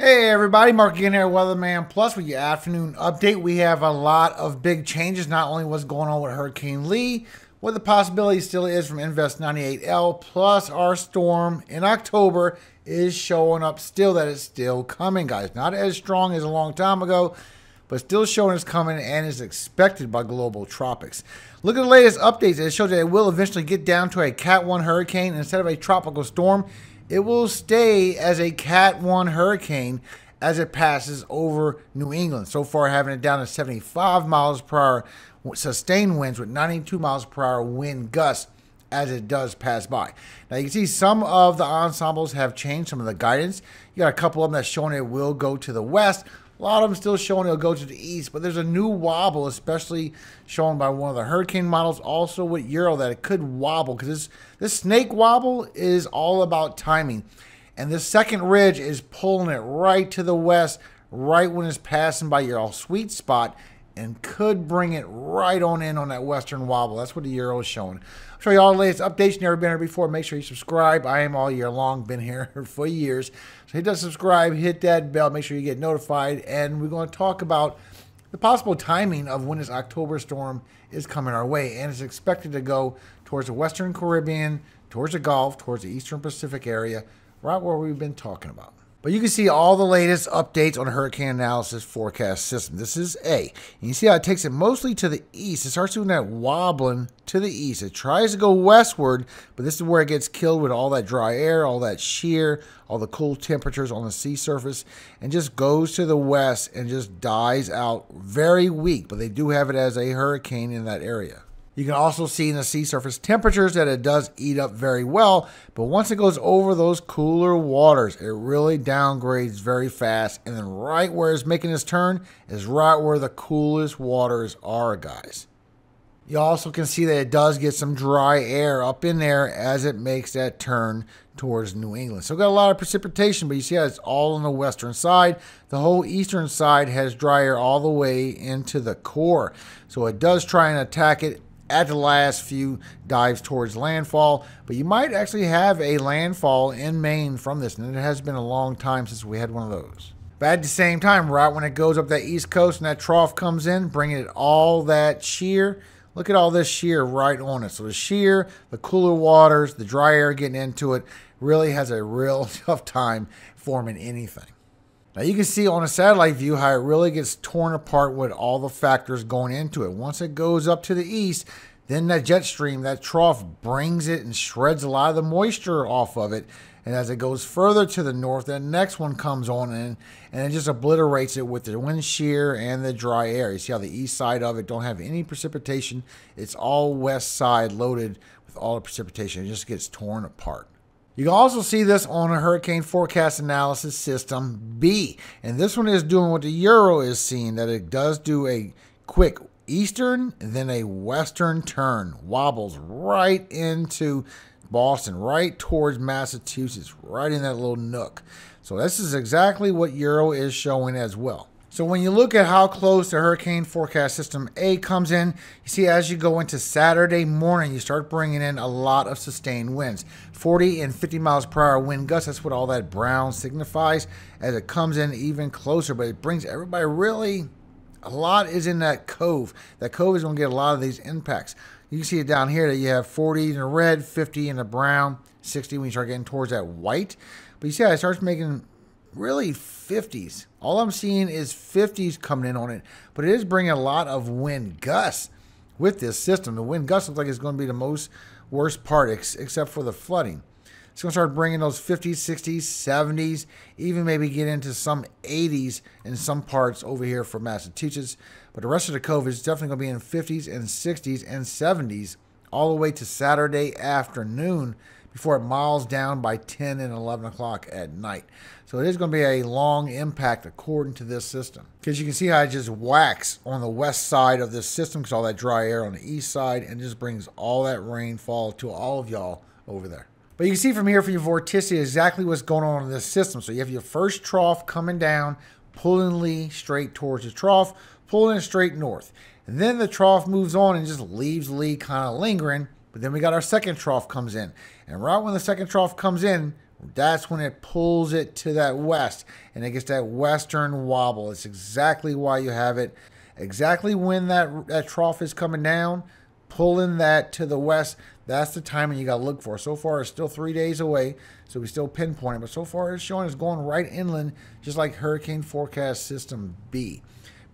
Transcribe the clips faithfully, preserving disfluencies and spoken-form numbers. Hey everybody, Mark again here, WeatherMan Plus with your afternoon update. We have a lot of big changes, not only what's going on with Hurricane Lee, what the possibility still is from Invest ninety-eight L, plus our storm in October is showing up still that it's still coming, guys. Not as strong as a long time ago, but still showing it's coming and is expected by Global Tropics. Look at the latest updates. It shows that it will eventually get down to a Cat one hurricane instead of a tropical storm. It will stay as a Cat one hurricane as it passes over New England. So far, having it down to seventy-five miles per hour sustained winds with ninety-two miles per hour wind gusts as it does pass by. Now, you can see some of the ensembles have changed some of the guidance. You got a couple of them that's showing it will go to the west. A lot of them still showing it'll go to the east, but there's a new wobble, especially shown by one of the hurricane models, also with Euro, that it could wobble because this, this snake wobble is all about timing. And this second ridge is pulling it right to the west, right when it's passing by your sweet spot, and could bring it right on in on that western wobble. That's what the Euro is showing. I'll show you all the latest updates. Never been here before. Make sure you subscribe. I am all year long, been here for years. So hit that subscribe, hit that bell, make sure you get notified. And we're going to talk about the possible timing of when this October storm is coming our way. And it's expected to go towards the Western Caribbean, towards the Gulf, towards the Eastern Pacific area, right where we've been talking about. But you can see all the latest updates on Hurricane Analysis Forecast System. This is A. And you see how it takes it mostly to the east. It starts doing that wobbling to the east. It tries to go westward, but this is where it gets killed with all that dry air, all that shear, all the cool temperatures on the sea surface, and just goes to the west and just dies out very weak. But they do have it as a hurricane in that area. You can also see in the sea surface temperatures that it does eat up very well, but once it goes over those cooler waters, it really downgrades very fast, and then right where it's making its turn is right where the coolest waters are, guys. You also can see that it does get some dry air up in there as it makes that turn towards New England. So we've got a lot of precipitation, but you see how it's all on the western side. The whole eastern side has dry air all the way into the core. So it does try and attack it at the last few dives towards landfall, but you might actually have a landfall in Maine from this, and it has been a long time since we had one of those. But at the same time, right when it goes up that east coast and that trough comes in, bringing it all that shear, look at all this shear right on it. So the shear, the cooler waters, the dry air getting into it, really has a real tough time forming anything. Now you can see on a satellite view how it really gets torn apart with all the factors going into it. Once it goes up to the east, then that jet stream, that trough, brings it and shreds a lot of the moisture off of it. And as it goes further to the north, that next one comes on in and it just obliterates it with the wind shear and the dry air. You see how the east side of it don't have any precipitation. It's all west side loaded with all the precipitation. It just gets torn apart. You can also see this on a Hurricane Forecast Analysis System B. And this one is doing what the Euro is seeing, that it does do a quick eastern and then a western turn. Wobbles right into Boston, right towards Massachusetts, right in that little nook. So this is exactly what Euro is showing as well. So when you look at how close the Hurricane Forecast System A comes in, you see as you go into Saturday morning, you start bringing in a lot of sustained winds. forty and fifty miles per hour wind gusts, that's what all that brown signifies as it comes in even closer, but it brings everybody really, a lot is in that cove. That cove is going to get a lot of these impacts. You can see it down here that you have forty in the red, fifty in the brown, sixty when you start getting towards that white. But you see how it starts making really fifties. All I'm seeing is fifties coming in on it, but it is bringing a lot of wind gusts with this system. The wind gusts looks like it's going to be the most worst part, ex except for the flooding. It's going to start bringing those fifties, sixties, seventies, even maybe get into some eighties in some parts over here for Massachusetts. But the rest of the cove is definitely going to be in fifties and sixties and seventies all the way to Saturday afternoon, before it miles down by ten and eleven o'clock at night. So it is going to be a long impact according to this system, because you can see how it just whacks on the west side of this system because all that dry air on the east side, and just brings all that rainfall to all of y'all over there. But you can see from here for your vorticity exactly what's going on in this system. So you have your first trough coming down, pulling Lee straight towards the trough, pulling it straight north. And then the trough moves on and just leaves Lee kind of lingering. But then we got our second trough comes in. And right when the second trough comes in, That's when it pulls it to that west and it gets that western wobble. It's exactly why you have it. Exactly when that, that trough is coming down, pulling that to the west, that's the timing you got to look for. So far, it's still three days away, so we still pinpoint it. But so far, it's showing it's going right inland, just like Hurricane Forecast System B.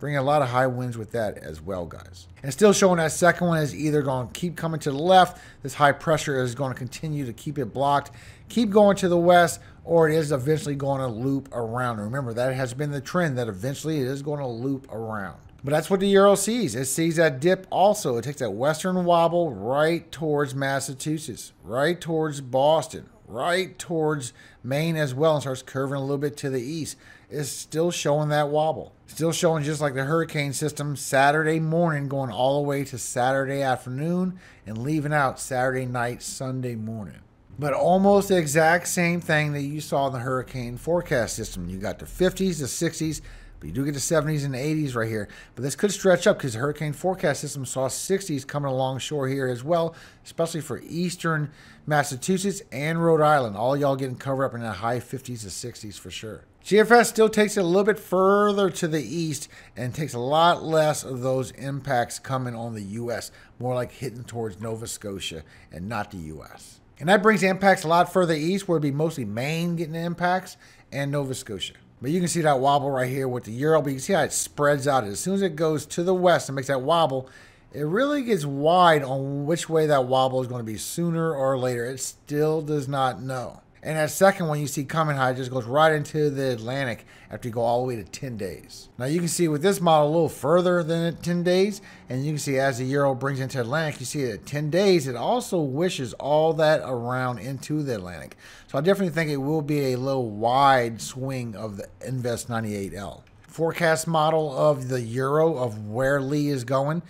Bringing a lot of high winds with that as well, guys. And still showing that second one is either going to keep coming to the left, this high pressure is going to continue to keep it blocked, keep going to the west, or it is eventually going to loop around. Remember, that has been the trend, that eventually it is going to loop around. But that's what the euro sees. It sees that dip also. It takes that western wobble right towards Massachusetts, right towards Boston, right towards Maine as well, and starts curving a little bit to the east. It's still showing that wobble. Still showing just like the hurricane system Saturday morning going all the way to Saturday afternoon and leaving out Saturday night, Sunday morning. But almost the exact same thing that you saw in the hurricane forecast system. You got the fifties, the sixties, you do get the seventies and the eighties right here. But this could stretch up because the hurricane forecast system saw sixties coming along shore here as well, especially for eastern Massachusetts and Rhode Island. All y'all getting covered up in the high fifties to sixties for sure. G F S still takes it a little bit further to the east and takes a lot less of those impacts coming on the U S, more like hitting towards Nova Scotia and not the U S. And that brings the impacts a lot further east, where it'd be mostly Maine getting the impacts and Nova Scotia. But you can see that wobble right here with the euro, but you can see how it spreads out. As soon as it goes to the west and makes that wobble, it really gets wide on which way that wobble is going to be sooner or later. It still does not know. And that second one you see coming high just goes right into the Atlantic after you go all the way to ten days. Now you can see with this model a little further than ten days, and you can see as the euro brings into Atlantic, you see at ten days, it also wishes all that around into the Atlantic. So I definitely think it will be a little wide swing of the Invest ninety-eight L. Forecast model of the euro of where Lee is going.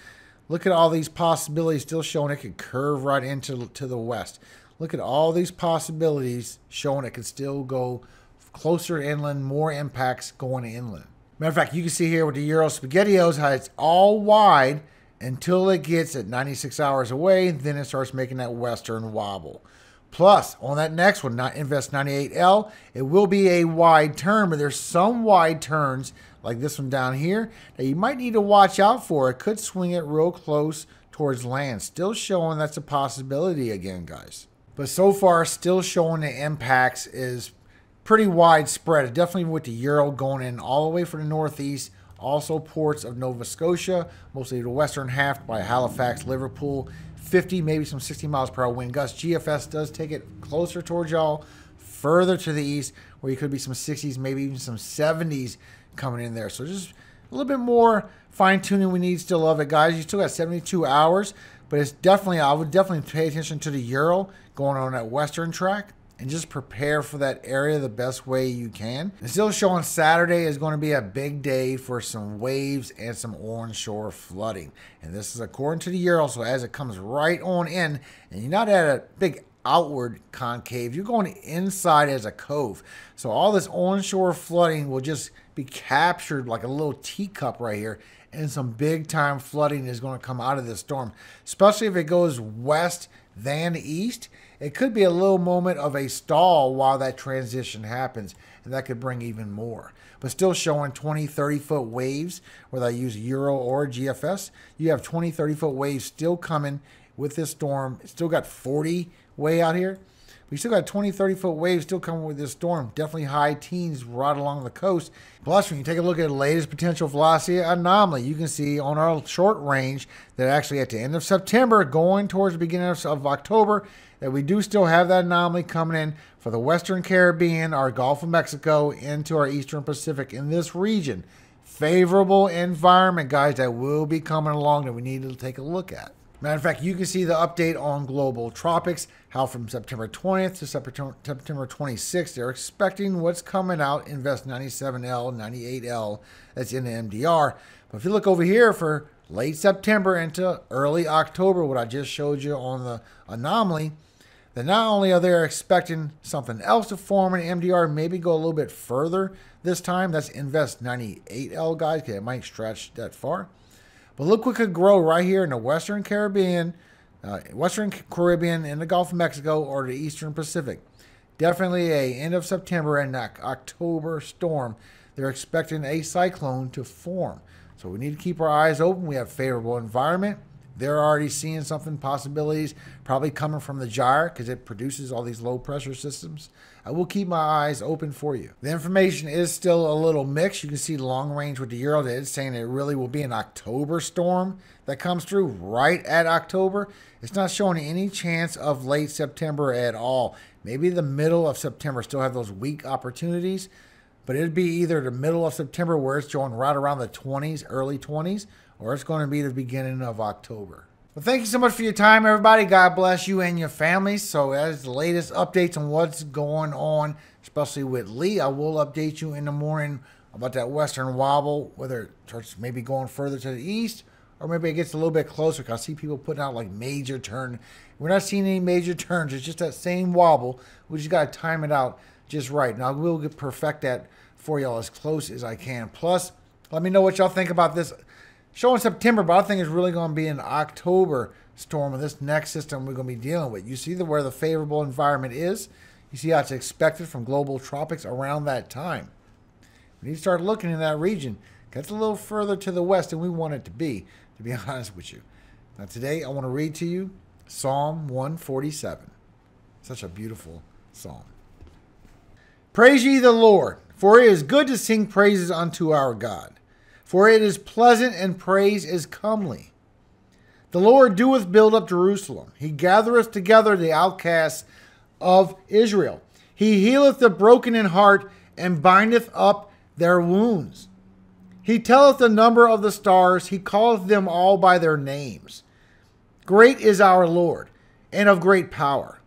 Look at all these possibilities still showing it could curve right into to the west. Look at all these possibilities showing it could still go closer inland, more impacts going inland. Matter of fact, you can see here with the Euro SpaghettiOs how it's all wide until it gets at ninety-six hours away, then it starts making that western wobble. Plus, on that next one, not Invest ninety-eight L, it will be a wide turn, but there's some wide turns like this one down here that you might need to watch out for. It could swing it real close towards land, still showing that's a possibility again, guys. But so far, still showing the impacts is pretty widespread. Definitely with the euro going in all the way for the northeast. Also ports of Nova Scotia, mostly the western half by Halifax, Liverpool. fifty, maybe some sixty miles per hour wind gusts. G F S does take it closer towards y'all, further to the east, where you could be some sixties, maybe even some seventies coming in there. So just a little bit more fine-tuning we need still of it, guys. You still got seventy-two hours. But it's definitely, I would definitely pay attention to the euro going on that western track and just prepare for that area the best way you can. It's still showing Saturday is going to be a big day for some waves and some onshore flooding. And this is according to the euro. So as it comes right on in, and you're not at a big outward concave, you're going inside as a cove. So all this onshore flooding will just be captured like a little teacup right here. And some big time flooding is going to come out of this storm, especially if it goes west than east. It could be a little moment of a stall while that transition happens, and that could bring even more. But still showing twenty, thirty foot waves, whether I use euro or G F S. You have twenty, thirty foot waves still coming with this storm. It's still got forty way out here. We still got twenty, thirty foot waves still coming with this storm. Definitely high teens right along the coast. Plus, when you take a look at the latest potential velocity anomaly, you can see on our short range that actually at the end of September, going towards the beginning of October, that we do still have that anomaly coming in for the Western Caribbean, our Gulf of Mexico, into our Eastern Pacific in this region. Favorable environment, guys, that will be coming along that we need to take a look at. Matter of fact, you can see the update on Global Tropics, how from September twentieth to September twenty-sixth, they're expecting what's coming out, Invest ninety-seven L, ninety-eight L, that's in the M D R. But if you look over here for late September into early October, what I just showed you on the anomaly, then not only are they expecting something else to form an M D R, maybe go a little bit further this time. That's Invest ninety-eight L, guys, because it might stretch that far. But look what could grow right here in the Western Caribbean, uh, Western Caribbean in the Gulf of Mexico or the Eastern Pacific. Definitely a end of September and October storm. They're expecting a cyclone to form. So we need to keep our eyes open. We have favorable environment. They're already seeing something, possibilities probably coming from the gyre because it produces all these low pressure systems. I will keep my eyes open for you. The information is still a little mixed. You can see long range with the Euro. It's saying it really will be an October storm that comes through right at October. It's not showing any chance of late September at all. Maybe the middle of September still have those weak opportunities, but it'd be either the middle of September where it's showing right around the twenties, early twenties, or it's going to be the beginning of October. Well, thank you so much for your time, everybody. God bless you and your family. So as the latest updates on what's going on, especially with Lee, I will update you in the morning about that western wobble, whether it starts maybe going further to the east, or maybe it gets a little bit closer, because I see people putting out like major turn. We're not seeing any major turns. It's just that same wobble. We just got to time it out just right. Now, I will perfect that for y'all as close as I can. Plus, let me know what y'all think about this show in September, but I think it's really going to be an October storm with this next system we're going to be dealing with. You see the, where the favorable environment is. You see how it's expected from global tropics around that time. We need to start looking in that region. That's a little further to the west than we want it to be, to be honest with you. Now today, I want to read to you Psalm one forty-seven. Such a beautiful psalm. Praise ye the Lord, for it is good to sing praises unto our God. For it is pleasant, and praise is comely. The Lord doeth build up Jerusalem. He gathereth together the outcasts of Israel. He healeth the broken in heart, and bindeth up their wounds. He telleth the number of the stars. He calleth them all by their names. Great is our Lord, and of great power.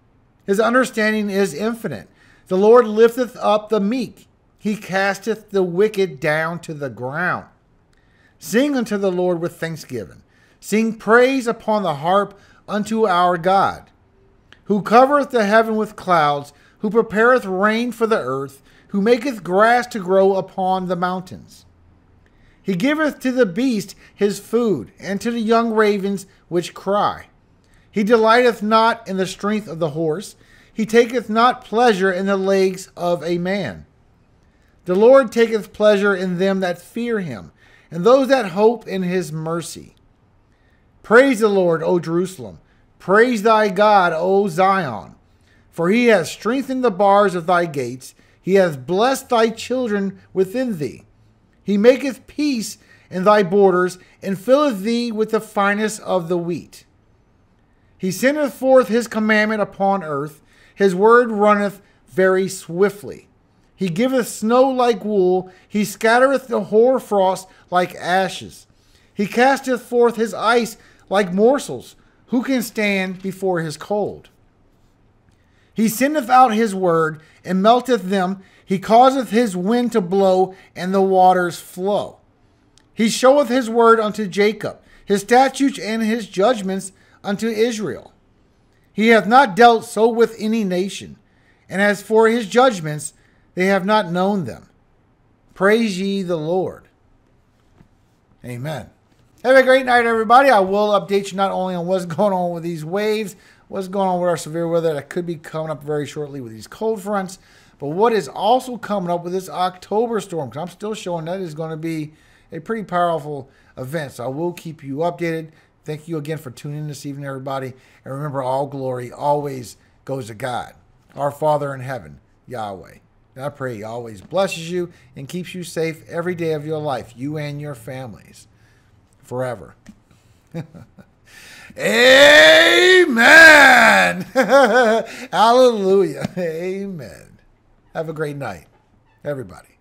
His understanding is infinite. The Lord lifteth up the meek. He casteth the wicked down to the ground. Sing unto the Lord with thanksgiving. Sing praise upon the harp unto our God, who covereth the heaven with clouds, who prepareth rain for the earth, who maketh grass to grow upon the mountains. He giveth to the beast his food, and to the young ravens which cry. He delighteth not in the strength of the horse. He taketh not pleasure in the legs of a man. The Lord taketh pleasure in them that fear him, and those that hope in his mercy. Praise the Lord, O Jerusalem. Praise thy God, O Zion. For he hath strengthened the bars of thy gates. He hath blessed thy children within thee. He maketh peace in thy borders, and filleth thee with the finest of the wheat. He sendeth forth his commandment upon earth. His word runneth very swiftly. He giveth snow like wool. He scattereth the hoarfrost like ashes. He casteth forth his ice like morsels. Who can stand before his cold? He sendeth out his word, and melteth them. He causeth his wind to blow, and the waters flow. He showeth his word unto Jacob, his statutes and his judgments unto Israel. He hath not dealt so with any nation, and as for his judgments, they have not known them. Praise ye the Lord. Amen. Have a great night, everybody. I will update you not only on what's going on with these waves, what's going on with our severe weather that could be coming up very shortly with these cold fronts, but what is also coming up with this October storm, because I'm still showing that is going to be a pretty powerful event. So I will keep you updated. Thank you again for tuning in this evening, everybody. And remember, all glory always goes to God, our Father in heaven, Yahweh. And I pray he always blesses you and keeps you safe every day of your life, you and your families, forever. Amen. Hallelujah. Amen. Have a great night, everybody.